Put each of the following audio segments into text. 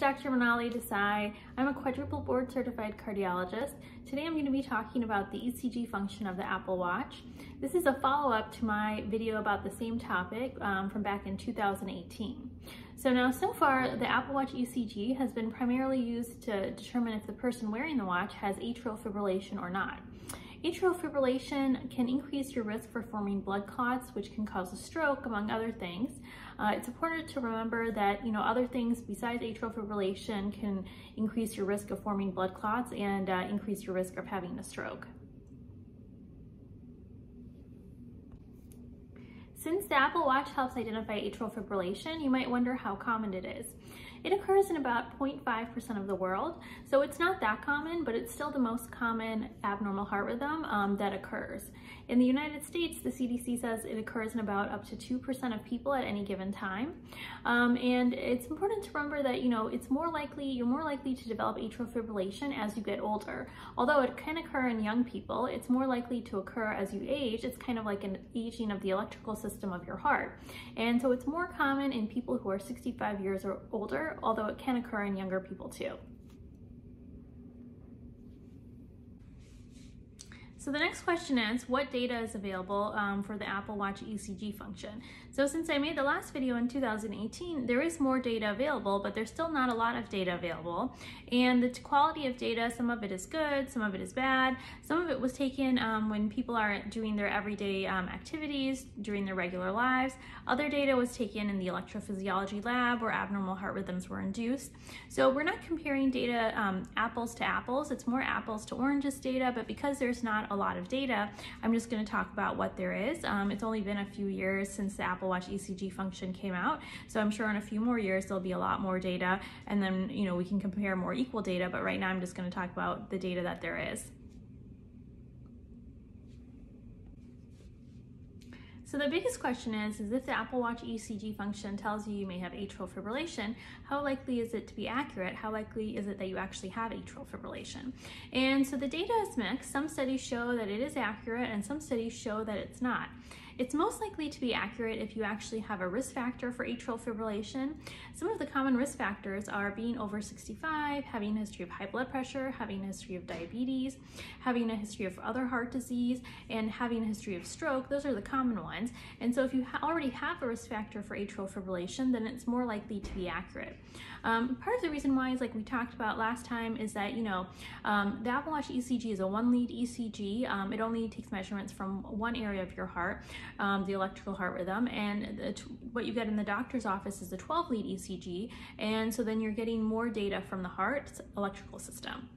Dr. Monali Desai. I'm a quadruple board certified cardiologist. Today I'm going to be talking about the ECG function of the Apple Watch. This is a follow-up to my video about the same topic from back in 2018. So far, the Apple Watch ECG has been primarily used to determine if the person wearing the watch has atrial fibrillation or not. Atrial fibrillation can increase your risk for forming blood clots, which can cause a stroke, among other things. It's important to remember that other things besides atrial fibrillation can increase your risk of forming blood clots and increase your risk of having a stroke. Since the Apple Watch helps identify atrial fibrillation, you might wonder how common it is. It occurs in about 0.5% of the world, so it's not that common, but it's still the most common abnormal heart rhythm that occurs. In the United States, the CDC says it occurs in about up to 2% of people at any given time. And it's important to remember that it's you're more likely to develop atrial fibrillation as you get older. Although it can occur in young people, it's more likely to occur as you age. It's kind of like an aging of the electrical system of your heart. And so it's more common in people who are 65 years or older, although it can occur in younger people too. So the next question is, what data is available for the Apple Watch ECG function? So since I made the last video in 2018, there is more data available, but there's still not a lot of data available. And the quality of data, some of it is good, some of it is bad. Some of it was taken when people are doing their everyday activities, during their regular lives. Other data was taken in the electrophysiology lab where abnormal heart rhythms were induced. So we're not comparing data apples to apples. It's more apples to oranges data, but because there's not a lot of data, I'm just going to talk about what there is. It's only been a few years since the Apple Watch ECG function came out, so I'm sure in a few more years there'll be a lot more data, and then we can compare more equal data, but right now I'm just going to talk about the data that there is. So the biggest question is if the Apple Watch ECG function tells you you may have atrial fibrillation, how likely is it to be accurate? How likely is it that you actually have atrial fibrillation? And so the data is mixed. Some studies show that it is accurate and some studies show that it's not. It's most likely to be accurate if you actually have a risk factor for atrial fibrillation. Some of the common risk factors are being over 65, having a history of high blood pressure, having a history of diabetes, having a history of other heart disease, and having a history of stroke. Those are the common ones. And so if you already have a risk factor for atrial fibrillation, then it's more likely to be accurate. Part of the reason why is, like we talked about last time, is that the Apple Watch ECG is a one-lead ECG. It only takes measurements from one area of your heart. The electrical heart rhythm, and what you get in the doctor's office is the 12-lead ECG, and so then you're getting more data from the heart's electrical system.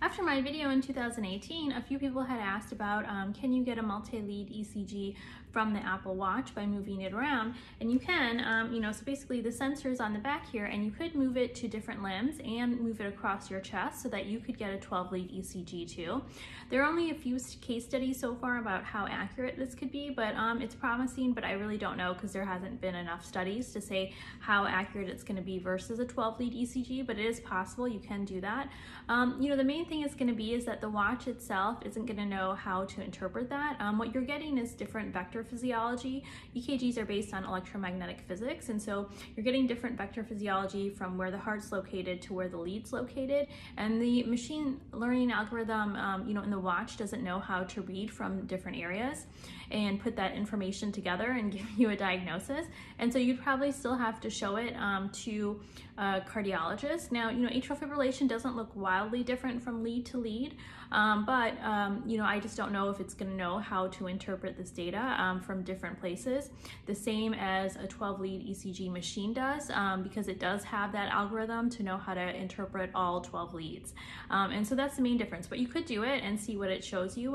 After my video in 2018, a few people had asked about can you get a multi-lead ECG from the Apple Watch by moving it around, and you can, so basically the sensor's on the back here, and you could move it to different limbs and move it across your chest so that you could get a 12-lead ECG too. There are only a few case studies so far about how accurate this could be, but it's promising, but I really don't know because there hasn't been enough studies to say how accurate it's going to be versus a 12-lead ECG, but it is possible. You can do that. The main thing is going to be is that the watch itself isn't going to know how to interpret that. What you're getting is different vector physiology. EKGs are based on electromagnetic physics, and so you're getting different vector physiology from where the heart's located to where the lead's located, and the machine learning algorithm in the watch doesn't know how to read from different areas and put that information together and give you a diagnosis, and so you'd probably still have to show it to a cardiologist. Now, atrial fibrillation doesn't look wildly different from lead to lead, but I just don't know if it's going to know how to interpret this data from different places, the same as a 12-lead ECG machine does, because it does have that algorithm to know how to interpret all 12 leads. And so that's the main difference, but you could do it and see what it shows you.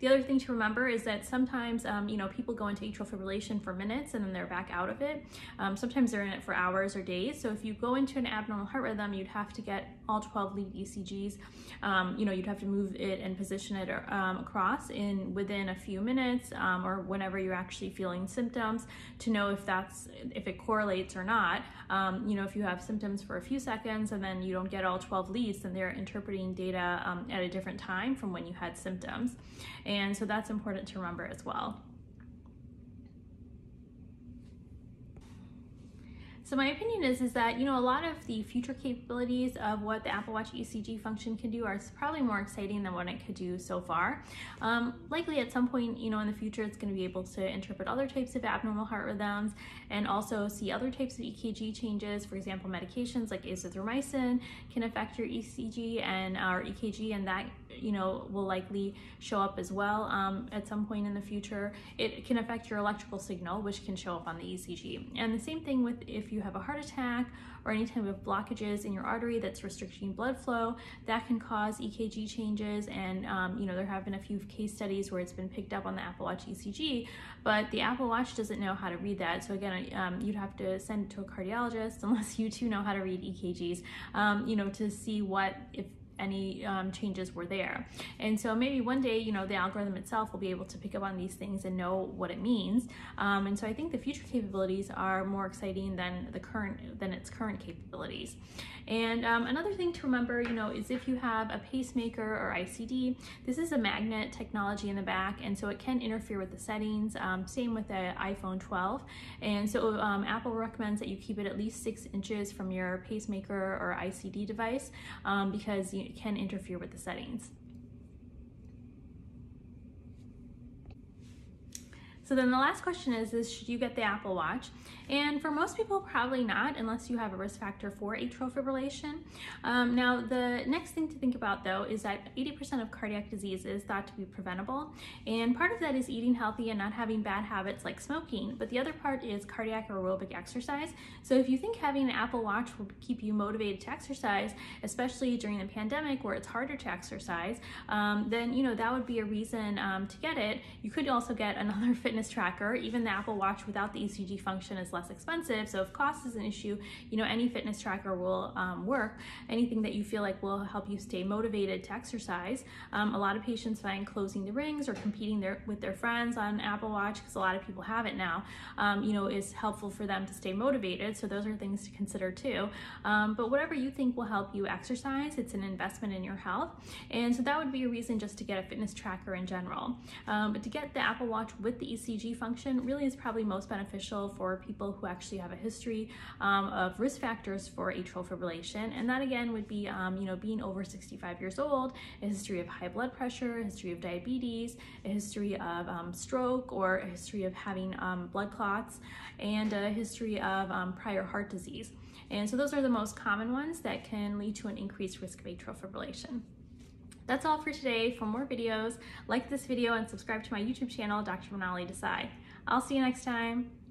The other thing to remember is that sometimes, people go into atrial fibrillation for minutes and then they're back out of it. Sometimes they're in it for hours or days. So if you go into an abnormal heart rhythm, you'd have to get all 12-lead ECGs. You'd have to move it and position it across within a few minutes or whenever you're actually feeling symptoms to know if it correlates or not. If you have symptoms for a few seconds and then you don't get all 12 leads, then they're interpreting data at a different time from when you had symptoms. And so that's important to remember as well. So my opinion is that, you know, a lot of the future capabilities of what the Apple Watch ECG function can do are probably more exciting than what it could do so far. Likely at some point, you know, in the future, it's going to be able to interpret other types of abnormal heart rhythms and also see other types of EKG changes. For example, medications like azithromycin can affect your ECG and our EKG, and that, you know, will likely show up as well at some point in the future. It can affect your electrical signal, which can show up on the ECG. And the same thing with if you have a heart attack or any type of blockages in your artery that's restricting blood flow, that can cause EKG changes. And you know, there have been a few case studies where it's been picked up on the Apple Watch ECG, but the Apple Watch doesn't know how to read that. So again, you'd have to send it to a cardiologist, unless you too know how to read EKGs, you know, to see what, if any changes were there. And so maybe one day, you know, the algorithm itself will be able to pick up on these things and know what it means. And so I think the future capabilities are more exciting than its current capabilities. And another thing to remember, you know, is if you have a pacemaker or ICD, this is a magnet technology in the back, and so it can interfere with the settings. Same with the iPhone 12. And so Apple recommends that you keep it at least 6 inches from your pacemaker or ICD device because you can interfere with the settings. So then the last question is should you get the Apple Watch? And for most people, probably not, unless you have a risk factor for atrial fibrillation. Now, the next thing to think about, though, is that 80% of cardiac disease is thought to be preventable. And part of that is eating healthy and not having bad habits like smoking. But the other part is cardiac aerobic exercise. So if you think having an Apple Watch will keep you motivated to exercise, especially during the pandemic where it's harder to exercise, then, you know, that would be a reason to get it. You could also get another fitness tracker. Even the Apple Watch without the ECG function is less expensive, so if cost is an issue, you know, any fitness tracker will work. Anything that you feel like will help you stay motivated to exercise. A lot of patients find closing the rings or competing with their friends on Apple Watch, because a lot of people have it now, you know, is helpful for them to stay motivated, so those are things to consider too. But whatever you think will help you exercise, it's an investment in your health, and so that would be a reason just to get a fitness tracker in general. But to get the Apple Watch with the ECG function really is probably most beneficial for people who actually have a history of risk factors for atrial fibrillation, and that again would be you know, being over 65 years old, a history of high blood pressure, a history of diabetes, a history of stroke, or a history of having blood clots, and a history of prior heart disease. And so those are the most common ones that can lead to an increased risk of atrial fibrillation. That's all for today. For more videos, like this video and subscribe to my YouTube channel, Dr. Monali Desai. I'll see you next time.